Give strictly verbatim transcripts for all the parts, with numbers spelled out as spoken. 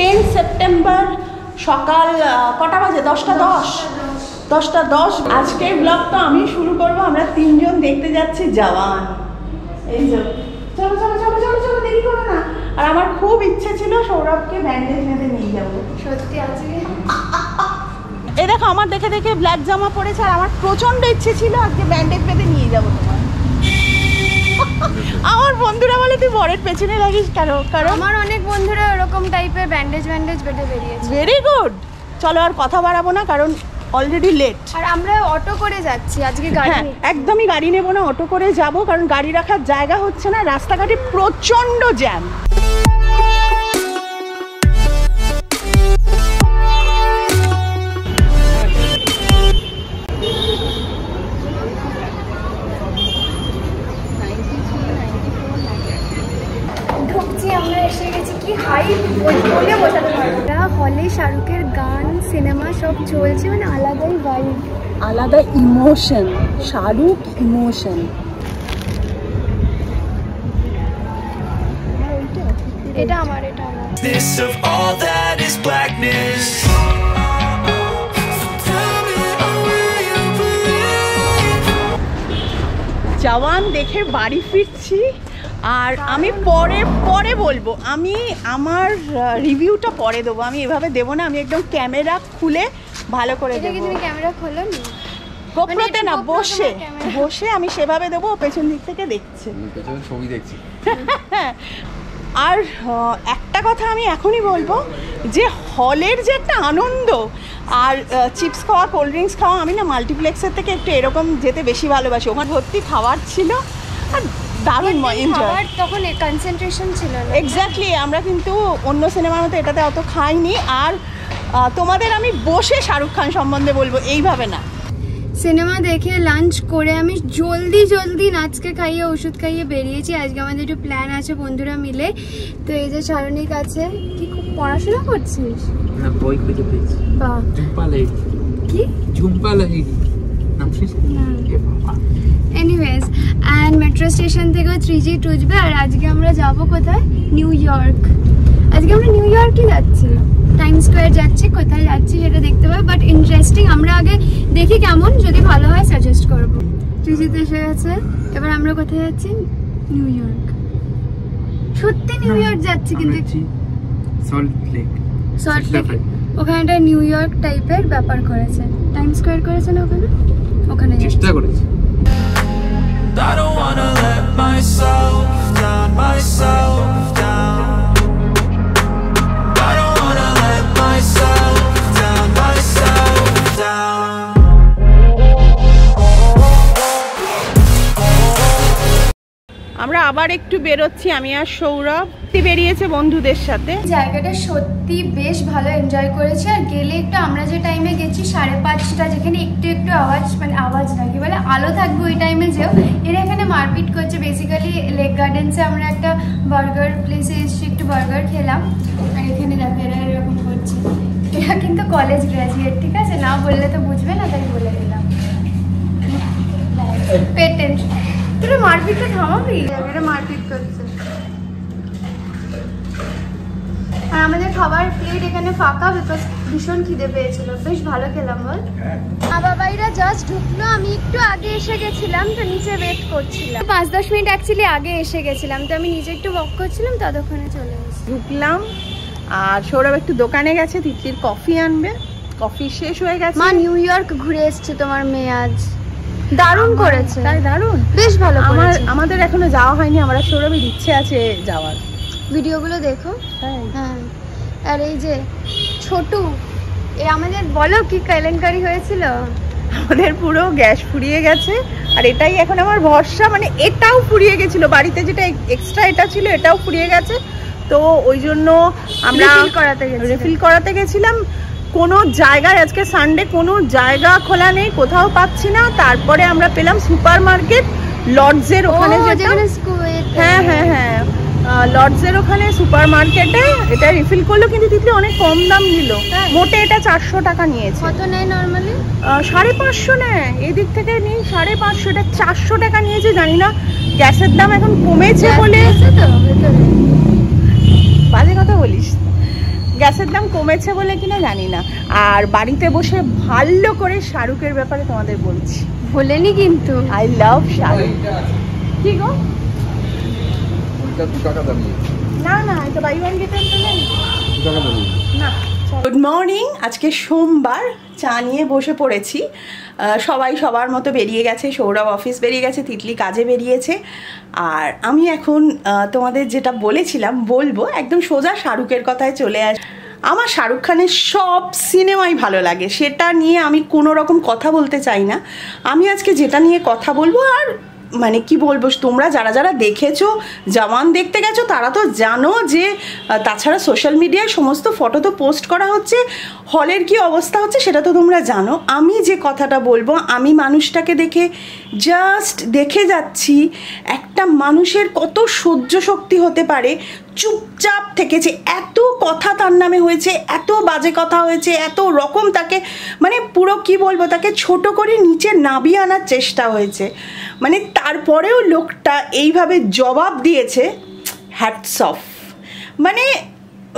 tenth September সকাল কটা বাজে দশটা দশ দশটা দশ আজকের ব্লগটা আমি শুরু করবো। আমরা তিনজন দেখতে যাচ্ছি জওয়ান। এই যে চলো চলো চলো চলো চলো দেরি করো না। আর আমার খুব ইচ্ছে ছিল সৌরভকে ব্যান্ডেজ মেঁধে নিয়ে যাবো। সত্যি আজকে এই দেখো আমার দেখে দেখে ব্ল্যাক জামা পরেছে, আর আমার প্রচন্ড ইচ্ছে ছিল আজকে ব্যান্ডেজ মেঁধে নিয়ে যাবো তোমার। আমার বন্ধুরা বলে তুই বরের পেছনে লাগিস কেন, কারণ আমার অনেক বন্ধুরা এরকম টাইপের ব্যান্ডেজ ব্যান্ডেজ বেঁধে বেরিয়েছে। ভেরি গুড, চলো আর কথা বাড়াবো না কারণ অলরেডি লেট। আর আমরা অটো করে যাচ্ছি আজকে, গাড়ি একদমই গাড়ি নেব না, অটো করে যাব কারণ গাড়ি রাখার জায়গা হচ্ছে না, রাস্তাঘাটে প্রচন্ড জ্যাম। শাহরুখের গান সিনেমা সব চলছে, মানে আলাদাই ভাইব, আলাদা ইমোশন, শাহরুখ ইমোশন। এটা আমার, এটা আমার। জওয়ান দেখে বাড়ি ফিরছি, আর আমি পরে পরে বলবো, আমি আমার রিভিউটা পরে দেবো, আমি এভাবে দেবো না, আমি একদম ক্যামেরা খুলে ভালো করে দেবো। তুমি ক্যামেরা খোলো না, গোপ্রোতে না, বসে বসে আমি সেভাবে দেবো। পেছন দিক থেকে দেখছে, ছবি দেখছি। আর একটা কথা আমি এখনই বলবো যে হলের যে একটা আনন্দ, আর চিপস খাওয়া, কোল্ড ড্রিঙ্কস খাওয়া, আমি না মাল্টিপ্লেক্সের থেকে একটু এরকম যেতে বেশি ভালোবাসি। ওখানে ভর্তি খাবার ছিল আর দারুণ এনজয়, তখন কনসেন্ট্রেশন ছিল না। এক্স্যাক্টলি, আমরা কিন্তু অন্য সিনেমার মতো এটাতে অত খাইনি। আর তোমাদের আমি বসে শাহরুখ খান সম্বন্ধে বলবো, এইভাবে না। সিনেমা দেখে লাঞ্চ করে আমি জলদি জলদি নাচকে খাইয়ে ওষুধ খাইয়ে বেরিয়েছি। আজকে আমাদের একটু প্ল্যান আছে বন্ধুরা মিলে। তো এই যে শারুণীর কাছে কি খুব পড়াশোনা করছিস? না, বই খুঁজে পেয়েছি। বাহ, ঝুম্পা লাহিড়ী। কি ঝুম্পা লাহিড়ী? নাম শুনছিস? না। এনিওয়েজ, অ্যান্ড মেট্রো স্টেশন থেকে থ্রি জি টুজবে। আর আজকে আমরা যাব কোথায়? New York. আজকে আমরা নিউ ইয়র্কই যাচ্ছি, টাইম স্কোয়ার যাচ্ছি। কোথায় যাচ্ছি সেটা দেখতে পাবো, বাট ইন্টারেস্টিং। আমরা আগে দেখি কেমন, যদি ভালো হয় সাজেস্ট করবো। ট্রিজিতে এসে গেছে, এবার আমরা কোথায় যাচ্ছি? New York. সত্যি নিউ ইয়র্ক যাচ্ছি, কিন্তু সল্ট লেক। সল্ট লেক, ওখানে একটা নিউ ইয়র্ক টাইপের ব্যাপার করেছে, টাইম স্কোয়ার করেছে না ওখানে, ওখানে চেষ্টা করেছে। I don't wanna let myself down, myself down. আমরা আবার একটু বেরোচ্ছি, আমি আর সৌরভ বেরিয়েছে বন্ধুদের সাথে। জায়গাটা সত্যি বেশ ভালো, এনজয় করেছি। আর গেলে একটু, আমরা যে টাইমে গেছি সাড়ে পাঁচটা, যেখানে একটু একটু আওয়াজ, মানে আওয়াজ নাকি বলে আলো থাকবে ওই টাইমে, যেও এরা এখানে মারপিট করছে। বেসিক্যালি লেক গার্ডেন্সে আমরা একটা বার্গার প্লেসে এসেছি, একটু বার্গার খেলাম। আর এখানে দেখো এরা এরকম করছে। এরা কিন্তু কলেজ গ্র্যাজুয়েট, ঠিক আছে? না বললে তো বুঝবে না, তাই বলে দিলাম। পেটেন্ট তোরা মারপিটটা থামাবি, এরা মারপিট করছে। আর আমাদের খাবার প্লেট এখানে ফাঁকা, বিকজ ভীষণ খিদে পেয়েছিল। বেশ ভালো খেলাম বল। মা বাবাইরা জাস্ট ঢুকলো, আমি একটু আগে এসে গেছিলাম, তো নিচে ওয়েট করছিলাম। পাঁচ দশ মিনিট অ্যাকচুয়ালি আগে এসে গেছিলাম, তো আমি নিজে একটু ওয়াক করছিলাম, ততক্ষণে চলে এসেছি। ঢুকলাম, আর সৌরভ একটু দোকানে গেছে, তিতলির কফি আনবে। কফি শেষ হয়ে গেছে। মা নিউ ইয়র্ক ঘুরে এসছে তোমার মেয়ে আজ, দারুণ করেছে। তাই দারুণ, বেশ ভালো। আমার আমাদের এখনো যাওয়া হয়নি, আমরা সৌরভের ইচ্ছে আছে যাওয়ার। ভিডিওগুলো দেখো। হ্যাঁ, আর এই যে ছোটু, এ আমাদের বলো কি কেলেঙ্কারি হয়েছিল, আমাদের পুরো গ্যাস ফুরিয়ে গেছে। আর এটাই এখন আমার ভরসা, মানে এটাও ফুরিয়ে গেছিল বাড়িতে, যেটা এক্সট্রা এটা ছিল এটাও ফুরিয়ে গেছে। তো ওই জন্য আমরা রিফিল করাতে গেছিলাম। কোনো জায়গায় আজকে সানডে কোনো জায়গা খোলা নেই, কোথাও পাচ্ছি না। তারপরে আমরা পেলাম সুপার মার্কেট লর্ডসের ওখানে, হ্যাঁ হ্যাঁ হ্যাঁ লর্ডসের ওখানে সুপার মার্কেটে এটা রিফিল করলো, কিন্তু তিতলি অনেক কম দাম নিল। মোটে এটা চারশো টাকা নিয়েছে। কত নেয় নরমালি? সাড়ে পাঁচশো নেয়, এদিক থেকে নিই সাড়ে পাঁচশো। এটা চারশো টাকা নিয়েছে। জানি না গ্যাসের দাম এখন কমেছে বলে। বাজে কথা বলিস, গ্যাসের দাম কমেছে বলে কিনা জানি না। আর বাড়িতে বসে ভালো করে শাহরুখের ব্যাপারে তোমাদের বলছি, বলেনি কিন্তু আই লাভ শাহরুখ। কি গো না না এটা বাই ওয়ান গেট ওয়ান তো নেই না। গুড মর্নিং, আজকে সোমবার, চা নিয়ে বসে পড়েছি। সবাই সবার মতো বেরিয়ে গেছে, সৌরভ অফিস বেরিয়ে গেছে, তিতলি কাজে বেরিয়েছে। আর আমি এখন তোমাদের যেটা বলেছিলাম বলবো, একদম সোজা শাহরুখের কথায় চলে আসি। আমার শাহরুখ খানের সব সিনেমাই ভালো লাগে, সেটা নিয়ে আমি কোনো রকম কথা বলতে চাই না। আমি আজকে যেটা নিয়ে কথা বলবো, আর মানে কি বলবো, তোমরা যারা যারা দেখেছো, জওয়ান দেখতে গেছো, তারা তো জানো যে তাছাড়া সোশ্যাল মিডিয়ায় সমস্ত ফটো তো পোস্ট করা হচ্ছে, হলের কি অবস্থা হচ্ছে সেটা তো তোমরা জানো। আমি যে কথাটা বলবো, আমি মানুষটাকে দেখে জাস্ট দেখে যাচ্ছি একটা মানুষের কত সহ্য শক্তি হতে পারে। চুপচাপ থেকেছে, এত কথা তার নামে হয়েছে, এত বাজে কথা হয়েছে, এত রকম তাকে মানে পুরো কি বলবো, তাকে ছোট করে নিচে নামিয়ে আনার চেষ্টা হয়েছে, মানে তারপরেও লোকটা এইভাবে জবাব দিয়েছে। হ্যাটস অফ, মানে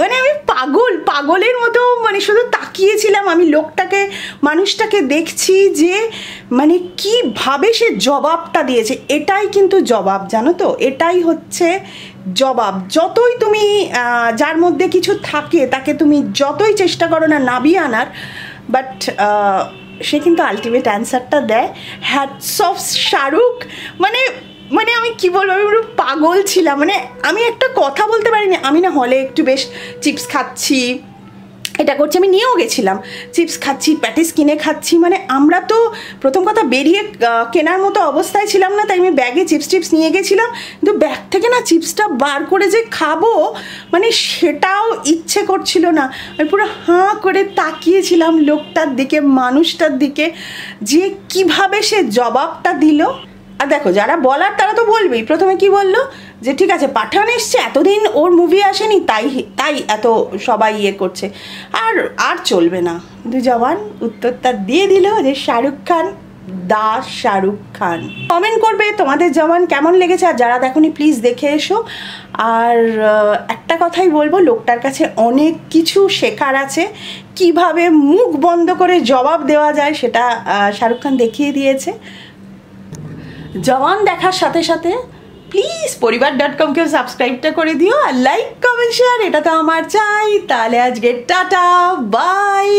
মানে আমি পাগল পাগলের মতো মানে শুধু তাকিয়েছিলাম আমি লোকটাকে, মানুষটাকে দেখছি যে মানে কীভাবে সে জবাবটা দিয়েছে। এটাই কিন্তু জবাব, জানো তো, এটাই হচ্ছে জবাব। যতই তুমি যার মধ্যে কিছু থাকে তাকে তুমি যতই চেষ্টা করো না নাবিয়ে আনার, বাট সে কিন্তু আলটিমেট অ্যান্সারটা দেয়। হ্যাটস অফ শাহরুখ, মানে মানে আমি কি বলবো, আমি পুরো পাগল ছিলাম, মানে আমি একটা কথা বলতে পারিনি। আমি না হলে একটু বেশ চিপস খাচ্ছি, এটা করছি, আমি নিয়েও গেছিলাম, চিপস খাচ্ছি, প্যাটিস কিনে খাচ্ছি, মানে আমরা তো প্রথম কথা বেরিয়ে কেনার মতো অবস্থায় ছিলাম না, তাই আমি ব্যাগে চিপস টিপস নিয়ে গেছিলাম। কিন্তু ব্যাগ থেকে না চিপসটা বার করে যে খাবো, মানে সেটাও ইচ্ছে করছিল না। আমি পুরো হাঁ করে তাকিয়েছিলাম লোকটার দিকে, মানুষটার দিকে, যে কিভাবে সে জবাবটা দিল। আর দেখো, যারা বলার তারা তো বলবেই, প্রথমে কি বললো যে ঠিক আছে পাঠান এসছে, এতদিন ওর মুভি আসেনি তাই তাই এত সবাই ইয়ে করছে, আর আর চলবে না। কিন্তু জওয়ান উত্তরটা দিয়ে দিল যে শাহরুখ খান দা শাহরুখ খান। কমেন্ট করবে তোমাদের জওয়ান কেমন লেগেছে, আর যারা দেখোনি প্লিজ দেখে এসো। আর একটা কথাই বলবো, লোকটার কাছে অনেক কিছু শেখার আছে, কিভাবে মুখ বন্ধ করে জবাব দেওয়া যায় সেটা শাহরুখ খান দেখিয়ে দিয়েছে। জওয়ান দেখার সাথে সাথে প্লিজ পরিবার ডট কমকেও সাবস্ক্রাইবটা করে দিও, আর লাইক কমেন্ট শেয়ার এটা তো আমার চাই। তাহলে আজকে টাটা বাই।